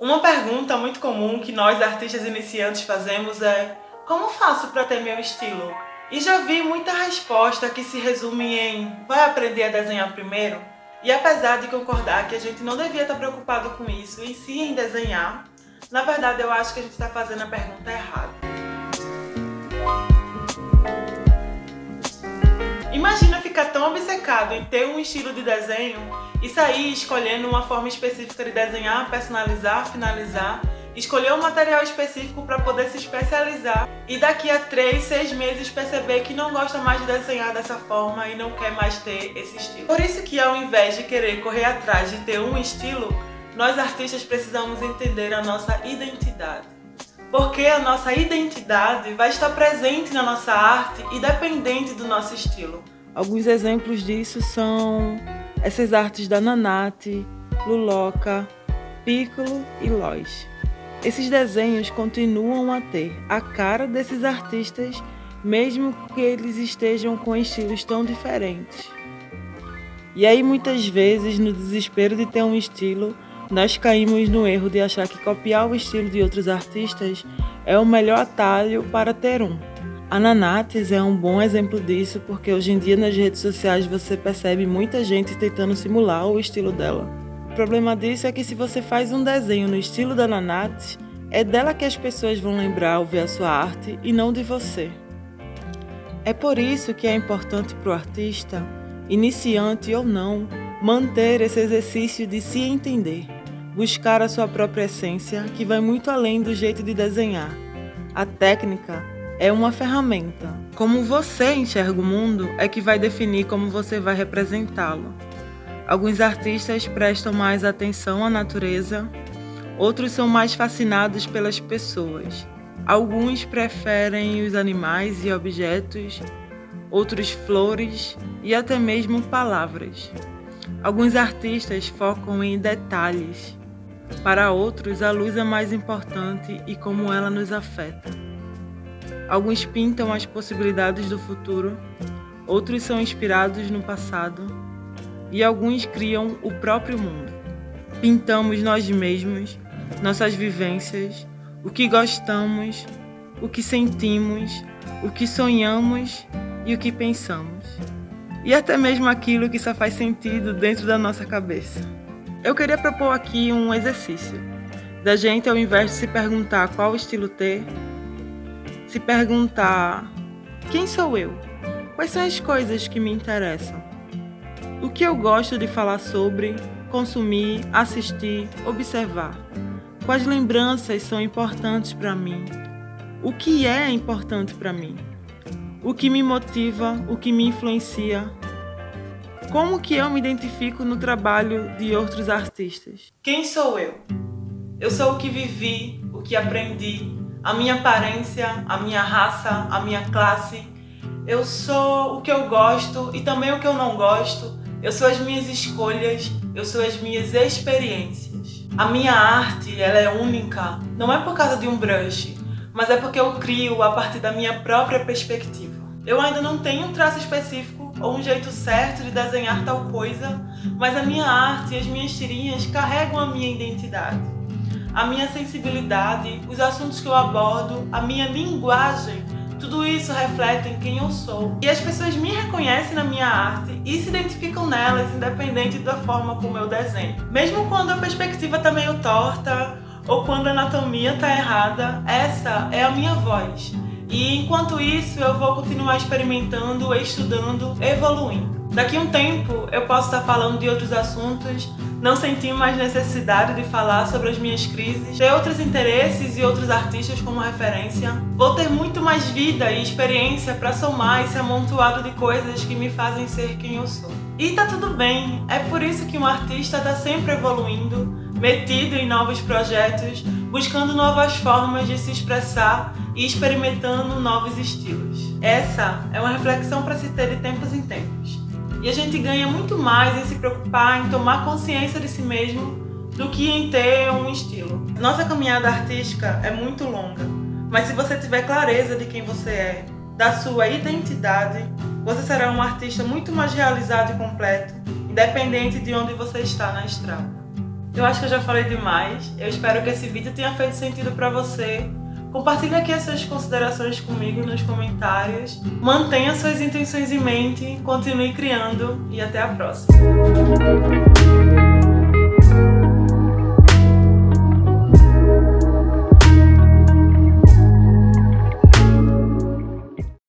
Uma pergunta muito comum que nós artistas iniciantes fazemos é: como faço para ter meu estilo? E já vi muita resposta que se resume em: vai aprender a desenhar primeiro? E apesar de concordar que a gente não devia estar preocupado com isso e sim em desenhar, na verdade eu acho que a gente está fazendo a pergunta errada. Imagina ficar tão obcecado em ter um estilo de desenho e sair escolhendo uma forma específica de desenhar, personalizar, finalizar, escolher um material específico para poder se especializar e daqui a 3, 6 meses perceber que não gosta mais de desenhar dessa forma e não quer mais ter esse estilo. Por isso que ao invés de querer correr atrás de ter um estilo, nós artistas precisamos entender a nossa identidade. Porque a nossa identidade vai estar presente na nossa arte e dependente do nosso estilo. Alguns exemplos disso são essas artes da Nanates, Lulooca, Piccolo e Lois. Esses desenhos continuam a ter a cara desses artistas, mesmo que eles estejam com estilos tão diferentes. E aí muitas vezes, no desespero de ter um estilo, nós caímos no erro de achar que copiar o estilo de outros artistas é o melhor atalho para ter um. A Nanates é um bom exemplo disso, porque hoje em dia nas redes sociais você percebe muita gente tentando simular o estilo dela. O problema disso é que se você faz um desenho no estilo da Nanates, é dela que as pessoas vão lembrar ao ver a sua arte e não de você. É por isso que é importante para o artista, iniciante ou não, manter esse exercício de se entender, buscar a sua própria essência, que vai muito além do jeito de desenhar. A técnica é uma ferramenta. Como você enxerga o mundo é que vai definir como você vai representá-lo. Alguns artistas prestam mais atenção à natureza, outros são mais fascinados pelas pessoas. Alguns preferem os animais e objetos, outros flores e até mesmo palavras. Alguns artistas focam em detalhes. Para outros, a luz é mais importante e como ela nos afeta. Alguns pintam as possibilidades do futuro, outros são inspirados no passado e alguns criam o próprio mundo. Pintamos nós mesmos, nossas vivências, o que gostamos, o que sentimos, o que sonhamos e o que pensamos. E até mesmo aquilo que só faz sentido dentro da nossa cabeça. Eu queria propor aqui um exercício, da gente ao invés de se perguntar qual estilo ter, se perguntar: quem sou eu? Quais são as coisas que me interessam? O que eu gosto de falar sobre, consumir, assistir, observar? Quais lembranças são importantes para mim? O que é importante para mim? O que me motiva? O que me influencia? Como que eu me identifico no trabalho de outros artistas? Quem sou eu? Eu sou o que vivi, o que aprendi, a minha aparência, a minha raça, a minha classe. Eu sou o que eu gosto e também o que eu não gosto. Eu sou as minhas escolhas, eu sou as minhas experiências. A minha arte, ela é única, não é por causa de um brush, mas é porque eu crio a partir da minha própria perspectiva. Eu ainda não tenho um traço específico ou um jeito certo de desenhar tal coisa, mas a minha arte e as minhas tirinhas carregam a minha identidade. A minha sensibilidade, os assuntos que eu abordo, a minha linguagem, tudo isso reflete em quem eu sou. E as pessoas me reconhecem na minha arte e se identificam nelas, independente da forma como eu desenho. Mesmo quando a perspectiva tá meio torta ou quando a anatomia tá errada, essa é a minha voz. E enquanto isso, eu vou continuar experimentando, estudando, evoluindo. Daqui a um tempo, eu posso estar falando de outros assuntos, não sentir mais necessidade de falar sobre as minhas crises, ter outros interesses e outros artistas como referência. Vou ter muito mais vida e experiência para somar esse amontoado de coisas que me fazem ser quem eu sou. E tá tudo bem, é por isso que um artista tá sempre evoluindo, metido em novos projetos, buscando novas formas de se expressar e experimentando novos estilos. Essa é uma reflexão para se ter de tempos em tempos. E a gente ganha muito mais em se preocupar, em tomar consciência de si mesmo, do que em ter um estilo. Nossa caminhada artística é muito longa, mas se você tiver clareza de quem você é, da sua identidade, você será um artista muito mais realizado e completo, independente de onde você está na estrada. Eu acho que eu já falei demais. Eu espero que esse vídeo tenha feito sentido pra você. Compartilhe aqui as suas considerações comigo nos comentários. Mantenha suas intenções em mente, continue criando e até a próxima.